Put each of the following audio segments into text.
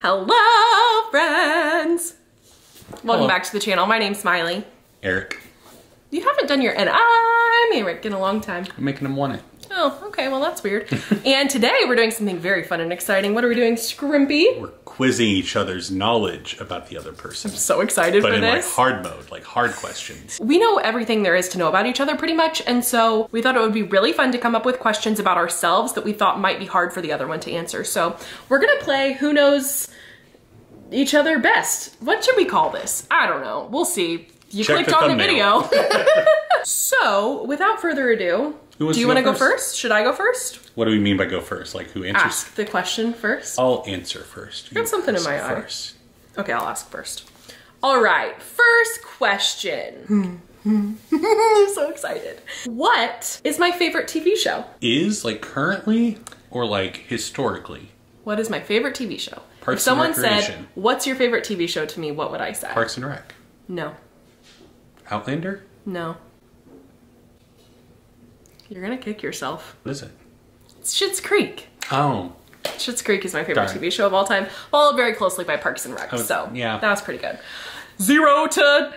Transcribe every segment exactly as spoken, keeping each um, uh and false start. Hello, friends! Welcome Hello. back to the channel. My name's Smiley. Eric. You haven't done your and I'm Eric in a long time. I'm making them want it. Oh, okay. Well, that's weird. And today we're doing something very fun and exciting. What are we doing, Scrimpy? We're quizzing each other's knowledge about the other person. I'm so excited but for this. But in like hard mode, like hard questions. We know everything there is to know about each other pretty much. And so we thought it would be really fun to come up with questions about ourselves that we thought might be hard for the other one to answer. So we're going to play Who Knows Each Other Best. What should we call this? I don't know. We'll see. You Check clicked the on thumbnail. the video. So without further ado, do you want to go first? Should I go first? What do we mean by go first? Like who answers? Ask the question first. I'll answer first. You got something in my eye. Okay, I'll ask first. All right, first question. I'm so excited. What is my favorite T V show? Is like currently or like historically? What is my favorite T V show? Parks if someone said, what's your favorite T V show to me, what would I say? Parks and Rec. No. Outlander? No. You're gonna kick yourself. What is it? It's Schitt's Creek. Oh. Schitt's Creek is my favorite Darn. T V show of all time, followed very closely by Parks and Rec, oh, so yeah. That was pretty good. Zero to,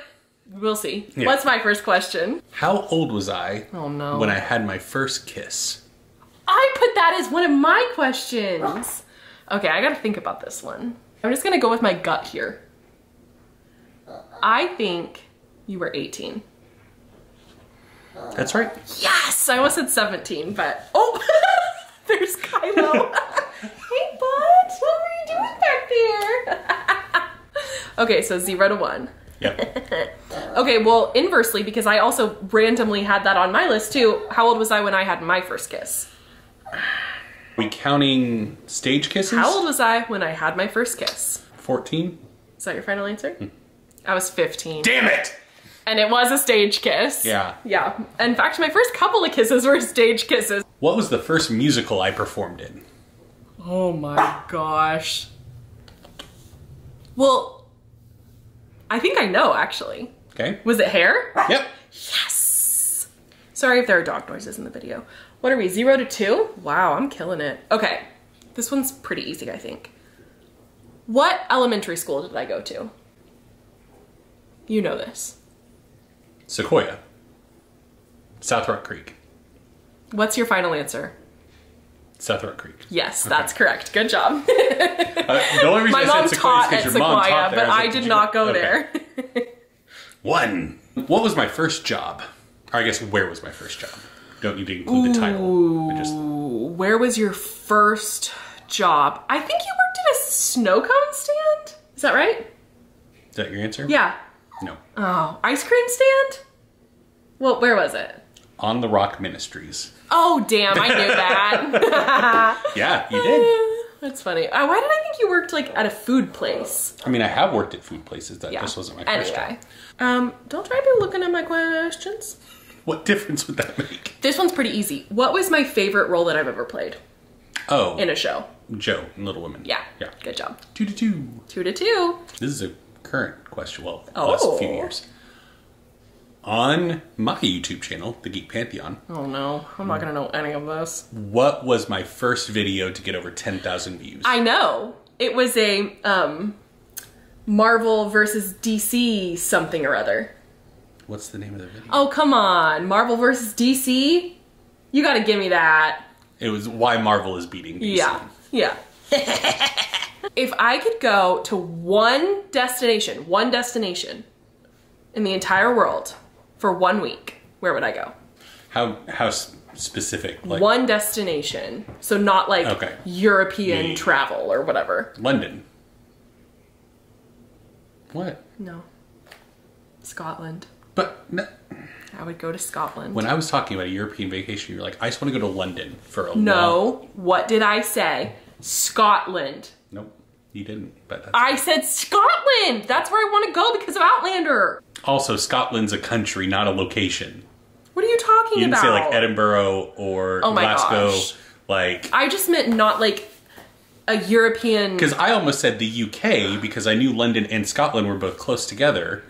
we'll see. Yeah. What's my first question? How old was I oh, no. when I had my first kiss? I put that as one of my questions. Okay, I gotta think about this one. I'm just gonna go with my gut here. I think you were eighteen. That's right. Yes! I almost said seventeen, but... Oh! There's Kylo. Hey, bud! What were you doing back there? Okay, so zero to one. Yep. Okay, well, inversely, because I also randomly had that on my list, too. How old was I when I had my first kiss? Are we counting stage kisses? How old was I when I had my first kiss? fourteen. Is that your final answer? Hmm. I was fifteen. Damn it! And it was a stage kiss. Yeah. Yeah. In fact, my first couple of kisses were stage kisses. What was the first musical I performed in? Oh my gosh. Well, I think I know actually. Okay. Was it Hair? Yep. Yes. Sorry if there are dog noises in the video. What are we, zero to two? Wow, I'm killing it. Okay. This one's pretty easy, I think. What elementary school did I go to? You know this. Sequoia. South Rock Creek. What's your final answer? South Rock Creek. Yes, okay. That's correct. Good job. uh, the only reason My I mom said Sequoia taught is at Sequoia, mom taught there. but I, I did not go, go there. Okay. One. What was my first job? Or I guess where was my first job? Don't need to include Ooh, the title. Just... Where was your first job? I think you worked at a snow cone stand. Is that right? Is that your answer? Yeah. No. Oh, ice cream stand? Well, where was it? On the Rock Ministries. Oh, damn, I knew that. Yeah, you did. That's funny. Uh, why did I think you worked like at a food place? I mean, I have worked at food places. That yeah. This wasn't my anyway. first job. Um, don't try to be looking at my questions. What difference would that make? This one's pretty easy. What was my favorite role that I've ever played? Oh. In a show. Joe in Little Women. Yeah. Yeah. Good job. Two to two. Two to two. This is a current question, well, oh. last few years. On my YouTube channel, the Geek Pantheon. Oh no, I'm not gonna know any of this. What was my first video to get over ten thousand views? I know. It was a um, Marvel versus D C something or other. What's the name of the video? Oh, come on. Marvel versus D C? You gotta give me that. It was why Marvel is beating D C. Yeah, yeah. If I could go to one destination, one destination in the entire world for one week, where would I go? How how specific? Like, one destination. So not like okay. European yeah. travel or whatever. London. What? No. Scotland. But no. I would go to Scotland. When I was talking about a European vacation, you were like, I just want to go to London for a No. Long... What did I say? Scotland. Nope, you didn't. But that's I said Scotland. That's where I want to go because of Outlander. Also, Scotland's a country, not a location. What are you talking about? You didn't about? say like Edinburgh or oh my Glasgow. Gosh. Like I just meant not like a European. Because I almost said the U K because I knew London and Scotland were both close together,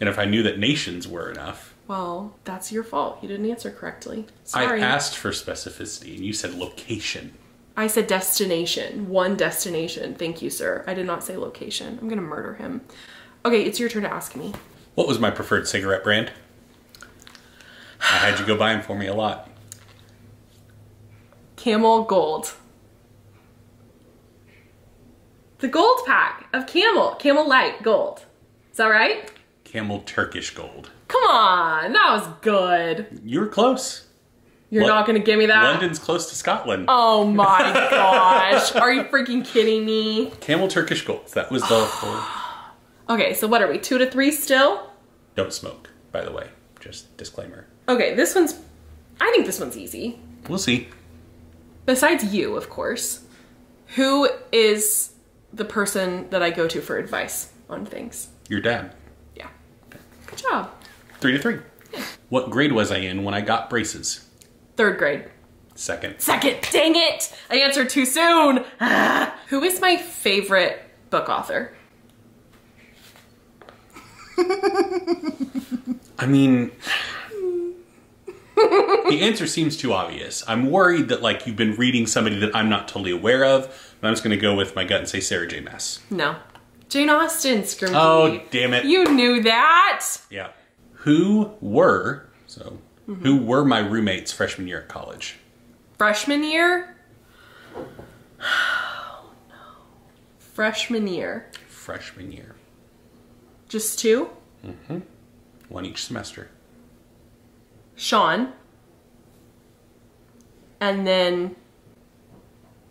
and if I knew that nations were enough. Well, that's your fault. You didn't answer correctly. Sorry. I asked for specificity, and you said location. I said destination, one destination. Thank you, sir. I did not say location. I'm gonna murder him. Okay, it's your turn to ask me. What was my preferred cigarette brand? I had you go buy them for me a lot. Camel Gold. The gold pack of Camel, Camel Light Gold. Is that right? Camel Turkish Gold. Come on, that was good. You were close. You're L not gonna give me that? London's close to Scotland. Oh my gosh, are you freaking kidding me? Camel Turkish Gold, that was the whole. Okay, so what are we, two to three still? Don't smoke, by the way, just disclaimer. Okay, this one's, I think this one's easy. We'll see. Besides you, of course, who is the person that I go to for advice on things? Your dad. Yeah. Good job. Three to three. Yeah. What grade was I in when I got braces? Third grade. Second. Second, dang it! I answered too soon! Ah. Who is my favorite book author? I mean, the answer seems too obvious. I'm worried that like you've been reading somebody that I'm not totally aware of, but I'm just gonna go with my gut and say Sarah J. Maas. No. Jane Austen, Scrimpy. Oh, damn it. You knew that! Yeah. Who were, so, mm-hmm. who were my roommates freshman year at college? Freshman year? Oh, no. Freshman year. Freshman year. Just two? Mm-hmm. One each semester. Sean. And then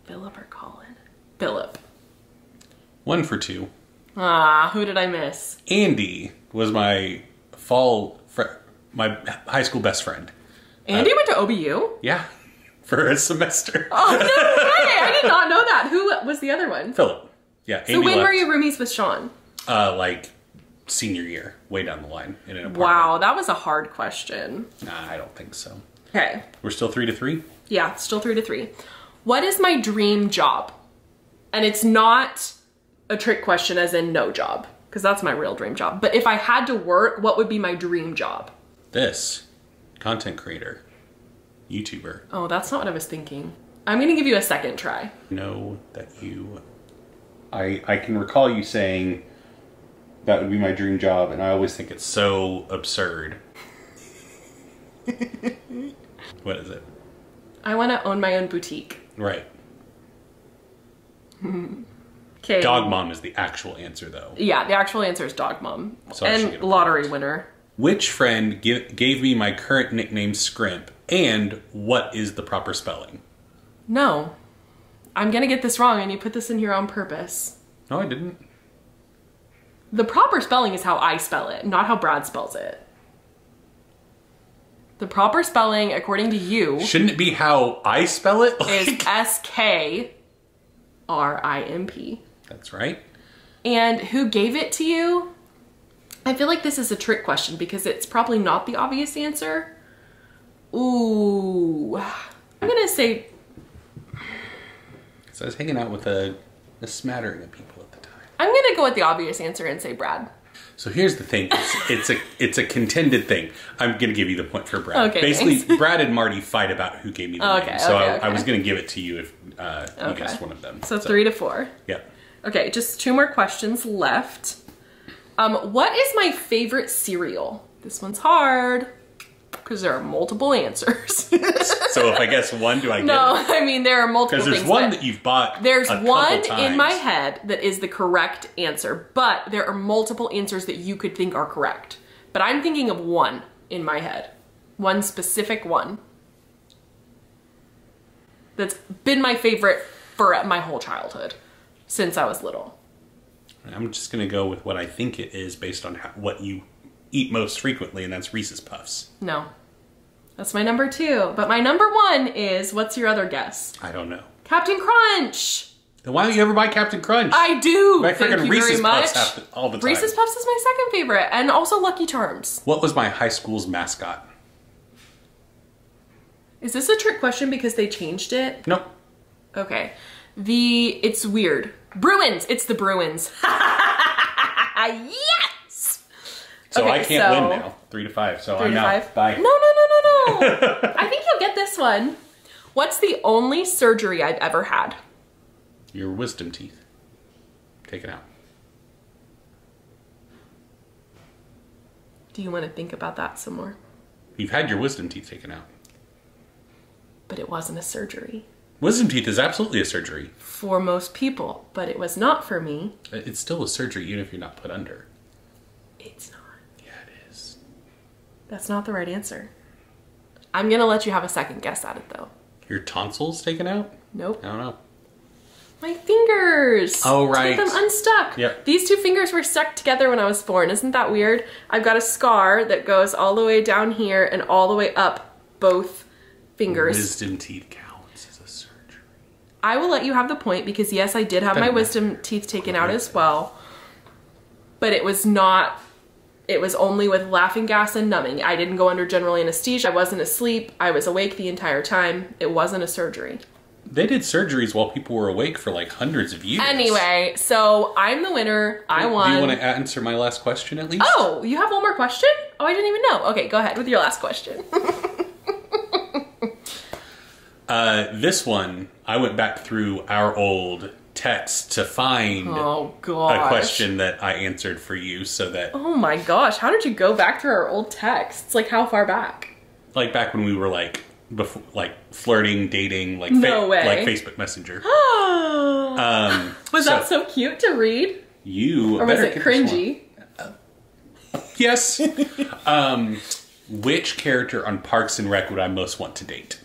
Philip or Colin? Philip. One for two. Ah, who did I miss? Andy was my fall, my high school best friend. Andy uh, went to O B U? Yeah, for a semester. Oh, no way! I did not know that. Who was the other one? Philip. Yeah, Andy So when left. Were you roomies with Sean? Uh, like senior year, way down the line in an apartment. Wow, that was a hard question. Nah, I don't think so. Okay. We're still three to three? Yeah, still three to three. What is my dream job? And it's not a trick question as in no job, because that's my real dream job. But if I had to work, what would be my dream job? This. Content creator. YouTuber. Oh, that's not what I was thinking. I'm gonna give you a second try. Know that you, I, I can recall you saying that would be my dream job, and I always think it's so absurd. What is it? I wanna own my own boutique. Right. Okay. Dog mom is the actual answer, though. Yeah, the actual answer is dog mom. So and lottery point. Winner. Which friend give, gave me my current nickname, Scrimp, and what is the proper spelling? No. I'm gonna get this wrong, and you put this in here on purpose. No, I didn't. The proper spelling is how I spell it, not how Brad spells it. The proper spelling, according to you... Shouldn't it be how I spell it? Like... Is S K R I M P. That's right. And who gave it to you? I feel like this is a trick question because it's probably not the obvious answer. Ooh, I'm gonna say. So I was hanging out with a, a smattering of people at the time. I'm gonna go with the obvious answer and say Brad. So here's the thing, it's, it's a it's a contended thing. I'm gonna give you the point for Brad. Okay, basically, thanks. Brad and Marty fight about who gave me the okay, name, so okay, I, okay. I was gonna give it to you if uh, okay. you guessed one of them. So, so three to four. Yeah. Okay, just two more questions left. Um, what is my favorite cereal? This one's hard, because there are multiple answers. So if I guess one, do I get No, it? I mean, there are multiple things. Because there's one that you've bought There's a one times. in my head that is the correct answer, but there are multiple answers that you could think are correct. But I'm thinking of one in my head, one specific one that's been my favorite for my whole childhood. Since I was little. I'm just gonna go with what I think it is based on how, what you eat most frequently, and that's Reese's Puffs. No, that's my number two. But my number one is, what's your other guess? I don't know. Captain Crunch! Then why don't you ever buy Captain Crunch? I do! My freaking Reese's Puffs happen all the time. Reese's Puffs is my second favorite, and also Lucky Charms. What was my high school's mascot? Is this a trick question because they changed it? No. Okay. The, it's weird. Bruins, it's the Bruins. Yes! So okay, I can't so win now, three to five, so I'm out, bye. No, no, no, no, no. I think you'll get this one. What's the only surgery I've ever had? Your wisdom teeth. Take it out. Do you want to think about that some more? You've had your wisdom teeth taken out. But it wasn't a surgery. Wisdom teeth is absolutely a surgery. For most people, but it was not for me. It's still a surgery even if you're not put under. It's not. Yeah, it is. That's not the right answer. I'm going to let you have a second guess at it, though. Your tonsils taken out? Nope. I don't know. My fingers. Oh, right. To get them unstuck. Yep. These two fingers were stuck together when I was born. Isn't that weird? I've got a scar that goes all the way down here and all the way up both fingers. Wisdom teeth counts as a surgery. I will let you have the point because, yes, I did have my wisdom teeth taken out as well. But it was not... It was only with laughing gas and numbing. I didn't go under general anesthesia. I wasn't asleep. I was awake the entire time. It wasn't a surgery. They did surgeries while people were awake for like hundreds of years. Anyway, so I'm the winner. I won. Do you want to answer my last question at least? Oh, you have one more question? Oh, I didn't even know. Okay, go ahead with your last question. uh, this one, I went back through our old... text to find oh, a question that I answered for you so that... Oh my gosh, how did you go back through our old texts? Like how far back? Like back when we were like, before, like flirting, dating, like, no way. Like Facebook Messenger. um, was so that so cute to read? You Or was it cringy? Uh, yes. um, which character on Parks and Rec would I most want to date?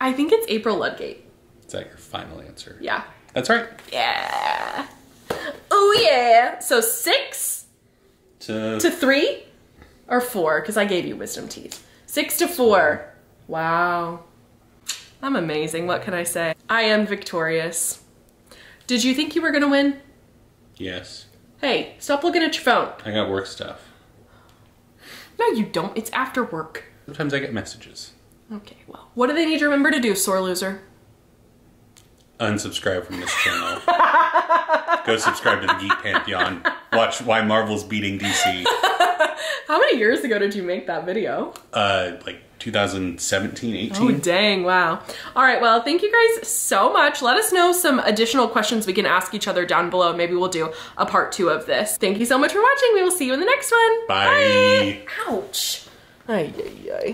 I think it's April Ludgate. Is that your final answer? Yeah. That's right. Yeah. Oh yeah. So six to, to three or four, because I gave you wisdom teeth. Six to four. Wow. I'm amazing. What can I say? I am victorious. Did you think you were going to win? Yes. Hey, stop looking at your phone. I got work stuff. No, you don't. It's after work. Sometimes I get messages. Okay, well, what do they need to remember to do, sore loser? Unsubscribe from this channel. Go subscribe to the Geek Pantheon. Watch Why Marvel's Beating D C. How many years ago did you make that video? Uh, like two thousand seventeen, eighteen. Oh, dang, wow. All right, well, thank you guys so much. Let us know some additional questions we can ask each other down below. Maybe we'll do a part two of this. Thank you so much for watching. We will see you in the next one. Bye. Bye. Ouch. Ay, ay, ay.